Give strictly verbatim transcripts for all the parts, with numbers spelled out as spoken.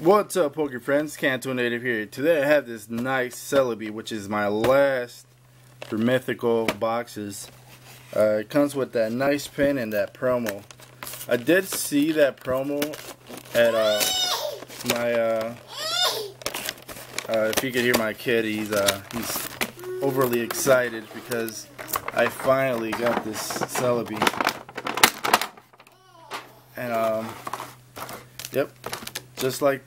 What's up, Poké friends? Kanto Native here. Today I have this nice Celebi, which is my last for mythical boxes. Uh, it comes with that nice pin and that promo. I did see that promo at uh, my. Uh, uh, if you could hear my kid, he's uh, he's overly excited because I finally got this Celebi. And um, yep. Just like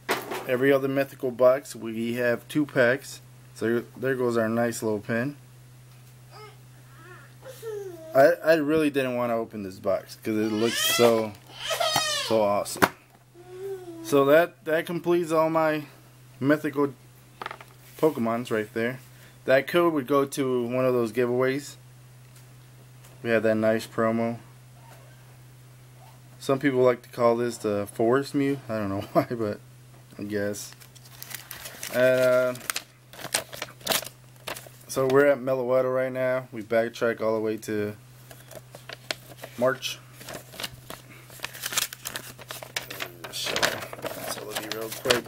every other mythical box, we have two packs. So there goes our nice little pin. I, I really didn't want to open this box because it looks so so awesome. So that, that completes all my mythical Pokemons right there. That code would go to one of those giveaways. We have that nice promo. Some people like to call this the forest mew. I don't know why, but I guess. Uh, so we're at Meloetta right now. We backtrack all the way to March. So let me real quick.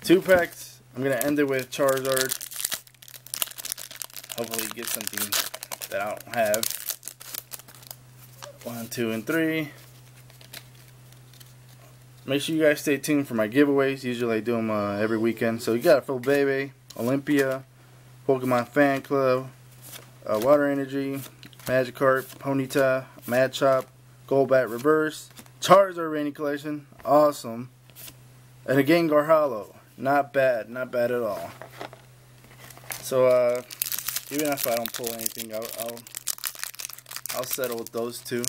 Two packs. I'm gonna end it with Charizard. Hopefully get something that I don't have. One, two, and three. Make sure you guys stay tuned for my giveaways. Usually I do them uh, every weekend. So you got Full Baby, Olympia, Pokemon Fan Club, uh, Water Energy, Magikarp, Ponyta, Machop, Golbat Reverse, Charizard Rainy Collection, awesome, and a Gengar Hollow. Not bad, not bad at all. So uh, even if I don't pull anything out, I'll, I'll I'll settle with those two.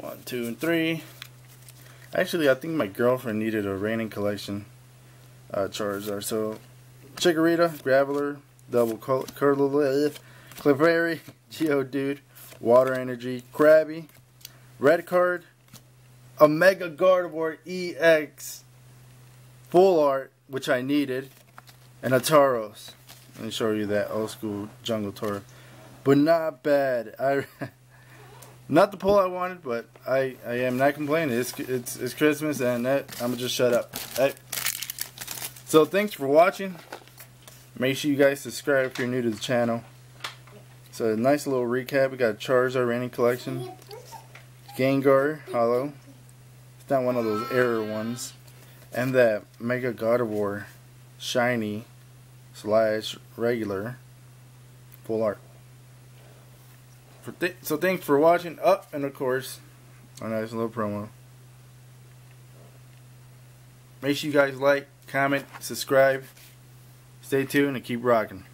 One, two, and three. Actually, I think my girlfriend needed a Raining Collection uh, Charizard. So, Chikorita, Graveler, Double Curler, Clefairy, Geodude, Water Energy, Krabby, Red Card, Omega Gardevoir E X, Full Art, which I needed, and a Taros. Let me show you that old school jungle tour, but not bad. I not the pull I wanted, but I I am not complaining. It's it's it's Christmas, and that I'm gonna just shut up. Right. So thanks for watching. Make sure you guys subscribe if you're new to the channel. So a nice little recap. We got Charizard Rainy Collection, Gengar Hollow. It's not one of those error ones, and that Mega Gardevoir shiny slash regular full art. For th so thanks for watching. Up oh, and of course, a nice little promo. Make sure you guys like, comment, subscribe, stay tuned, and keep rocking.